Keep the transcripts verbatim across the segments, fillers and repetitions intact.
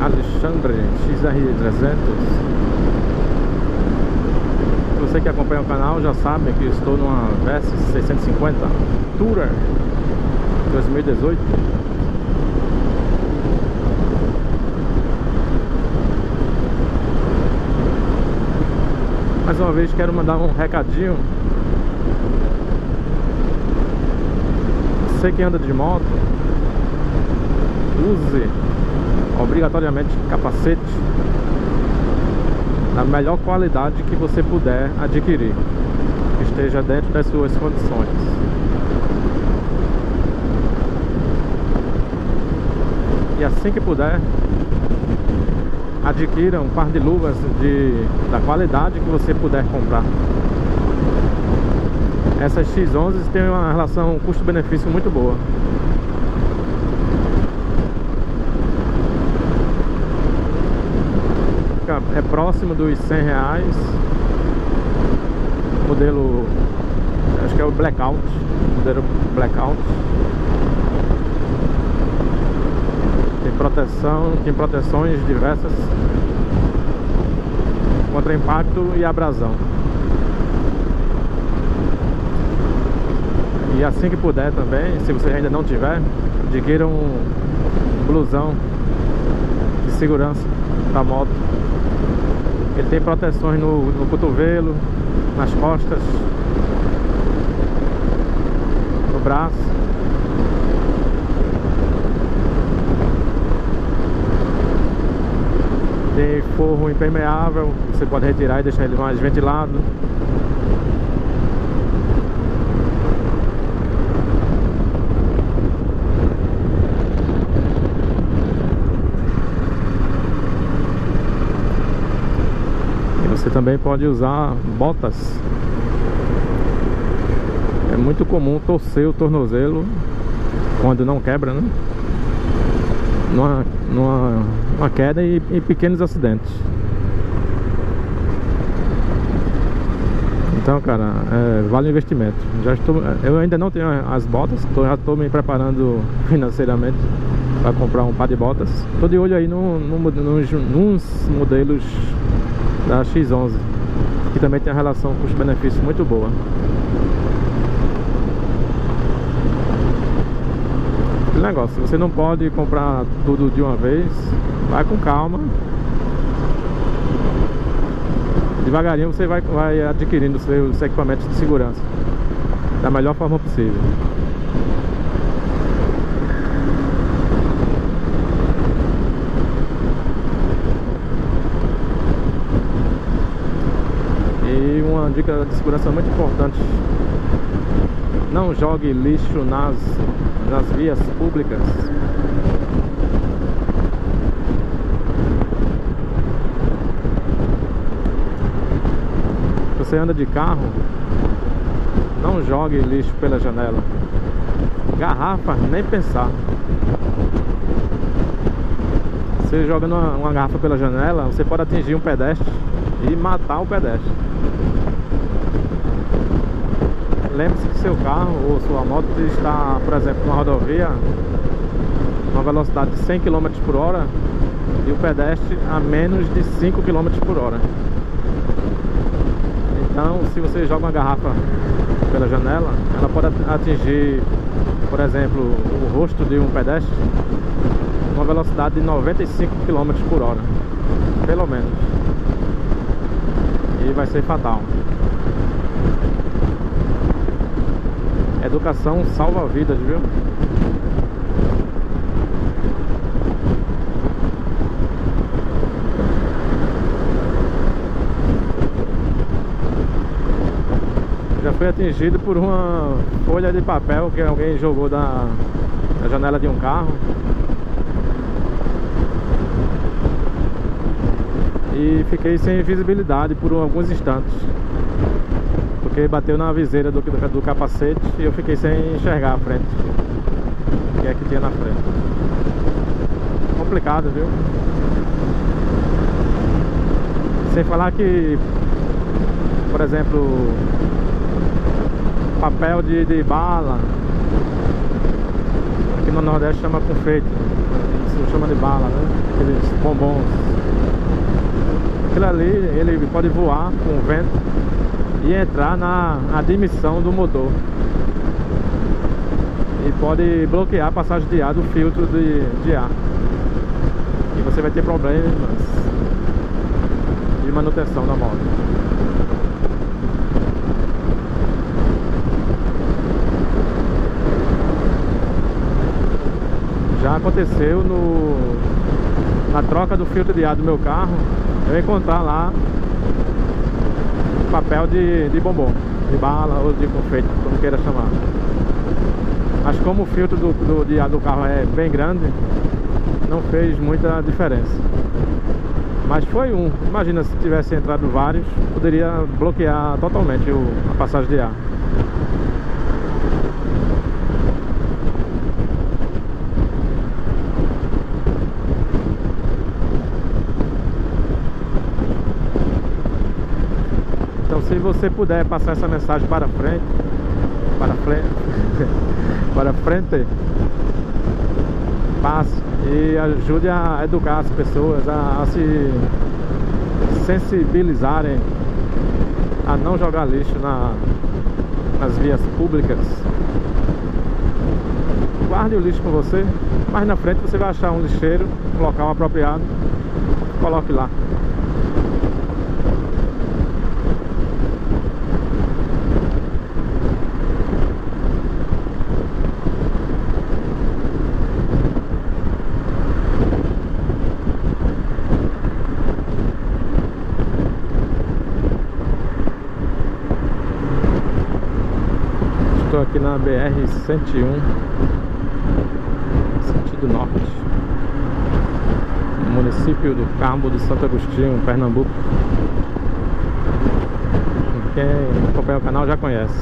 Alexandre X R E trezentos. Você que acompanha o canal já sabe que eu estou numa Versys seiscentos e cinquenta Tourer dois mil e dezoito. Mais uma vez quero mandar um recadinho. Você que anda de moto, use obrigatoriamente capacete da melhor qualidade que você puder adquirir, que esteja dentro das suas condições. E assim que puder, adquira um par de luvas de, da qualidade que você puder comprar. Essas X onze tem uma relação custo-benefício muito boa. É próximo dos cem reais. Modelo, acho que é o Blackout. Modelo Blackout. Tem proteção, tem proteções diversas contra impacto e abrasão. E assim que puder também, se você ainda não tiver, adquira um blusão de segurança da moto. Ele tem proteções no, no cotovelo, nas costas, no braço. Tem forro impermeável, você pode retirar e deixar ele mais ventilado. Você também pode usar botas. É muito comum torcer o tornozelo quando não quebra, né? Numa, numa uma queda e, e pequenos acidentes. Então, cara, é, vale o investimento. Já estou, eu ainda não tenho as botas, tô, já estou me preparando financeiramente para comprar um par de botas. Estou de olho aí no, no, nos, nos modelos da X onze, que também tem uma relação custo-benefício muito boa. Aquele negócio, você não pode comprar tudo de uma vez, vai com calma, devagarinho você vai, vai adquirindo seus equipamentos de segurança da melhor forma possível. Uma dica de segurança muito importante: não jogue lixo nas, nas vias públicas. Se você anda de carro, não jogue lixo pela janela. Garrafa, nem pensar. Se você joga uma, uma garrafa pela janela, você pode atingir um pedestre e matar o pedestre. Lembre-se que seu carro ou sua moto está, por exemplo, numa rodovia, uma velocidade de cem quilômetros por hora, e o pedestre a menos de cinco quilômetros por hora. Então, se você joga uma garrafa pela janela, ela pode atingir, por exemplo, o rosto de um pedestre, uma velocidade de noventa e cinco quilômetros por hora, pelo menos, e vai ser fatal. Educação salva vidas, viu? Já fui atingido por uma folha de papel que alguém jogou da, da janela de um carro. E fiquei sem visibilidade por alguns instantes. porque bateu na viseira do, do, do capacete e eu fiquei sem enxergar a frente, o que é que tinha na frente. Complicado, viu? Sem falar que, por exemplo, papel de, de bala, aqui no Nordeste chama confeito, isso chama de bala, né? Aqueles bombons. Aquilo ali, ele pode voar com o vento e entrar na admissão do motor e pode bloquear a passagem de ar do filtro de, de ar, e você vai ter problemas de manutenção da moto. Já aconteceu no, na troca do filtro de ar do meu carro, eu encontrar lá papel de, de bombom, de bala ou de confeito, como queira chamar. Mas como o filtro do, do, de ar do carro é bem grande, não fez muita diferença. Mas foi um, imagina se tivesse entrado vários, poderia bloquear totalmente o, a passagem de ar. Se você puder passar essa mensagem para frente, para frente, para frente, passe e ajude a educar as pessoas a, a se sensibilizarem a não jogar lixo na, nas vias públicas. Guarde o lixo com você, mas na frente você vai achar um lixeiro, um local apropriado, coloque lá. Estou aqui na B R cento e um, sentido norte, no município do Cabo de Santo Agostinho, Pernambuco. Quem acompanha o canal já conhece.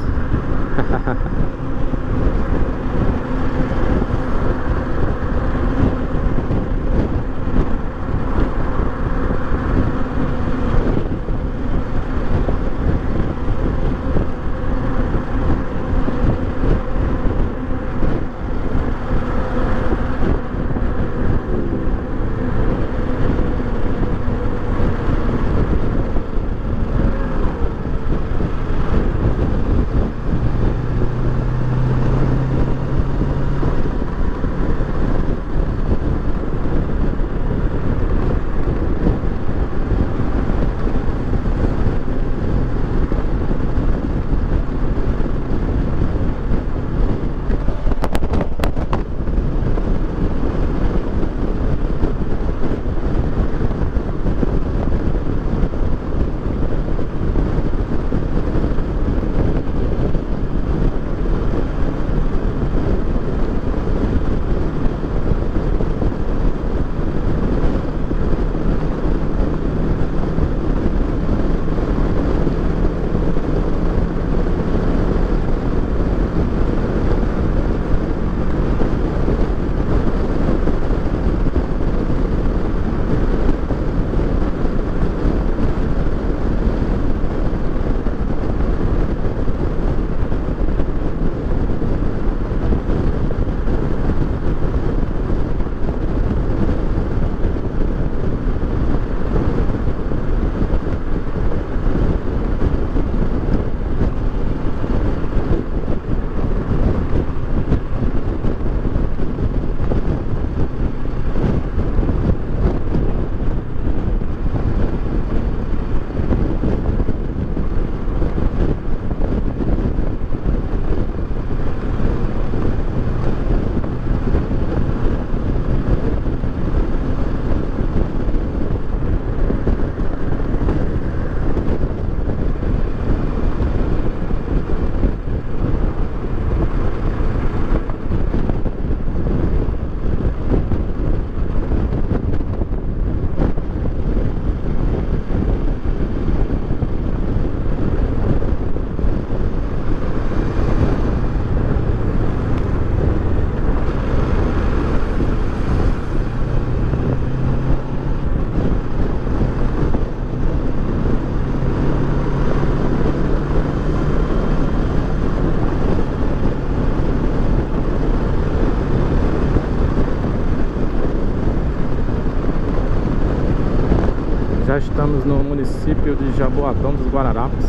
Estamos no município de Jaboatão dos Guararapes.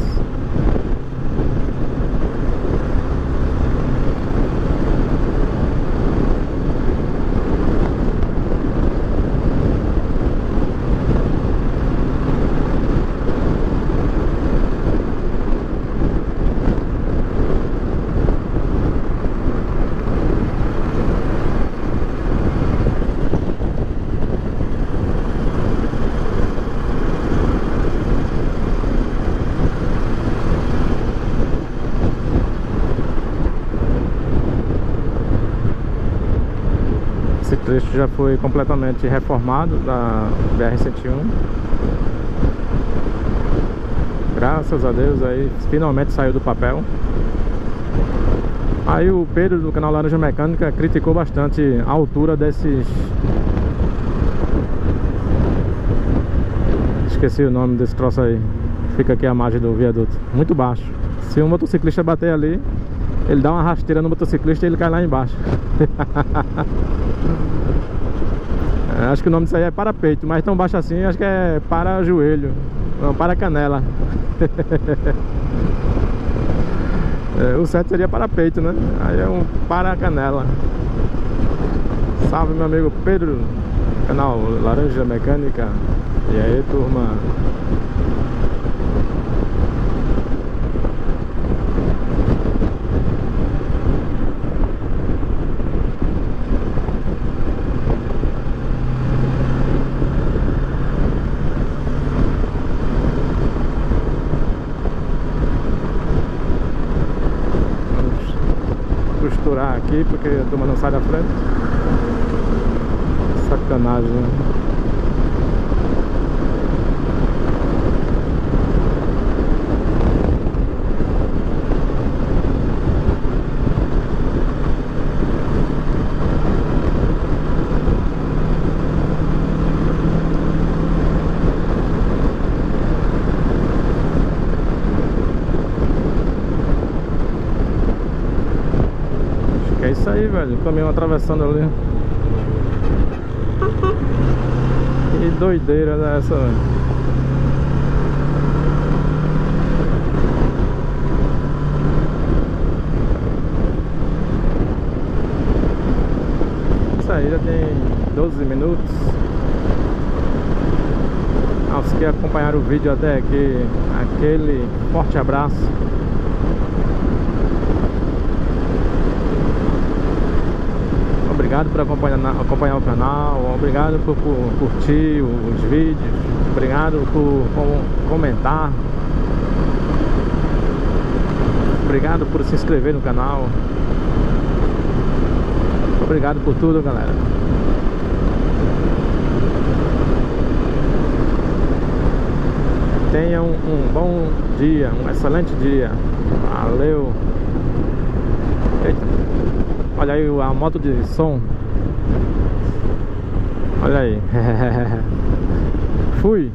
Esse trecho já foi completamente reformado da B R cento e um. Graças a Deus, aí finalmente saiu do papel. Aí o Pedro do canal Laranja Mecânica criticou bastante a altura desses... Esqueci o nome desse troço aí. Fica aqui a margem do viaduto. Muito baixo. Se um motociclista bater ali, ele dá uma rasteira no motociclista e ele cai lá embaixo. Acho que o nome disso aí é para peito, mas tão baixo assim, acho que é para joelho. Não, para canela. É, o certo seria para peito, né? Aí é um para canela. Salve, meu amigo Pedro, canal Laranja Mecânica. E aí, turma? Aqui, porque a turma não sai da frente. Sacanagem, né? É isso aí, velho, o caminhão atravessando ali. Que doideira dessa, velho. Isso aí já tem doze minutos. Aos que acompanharam o vídeo até aqui, aquele forte abraço. Obrigado por acompanhar, acompanhar o canal, obrigado por, por curtir os vídeos, obrigado por com, comentar, obrigado por se inscrever no canal, obrigado por tudo, galera. Tenham um, um bom dia, um excelente dia, valeu! Eita. Olha aí a moto de som. Olha aí. Fui.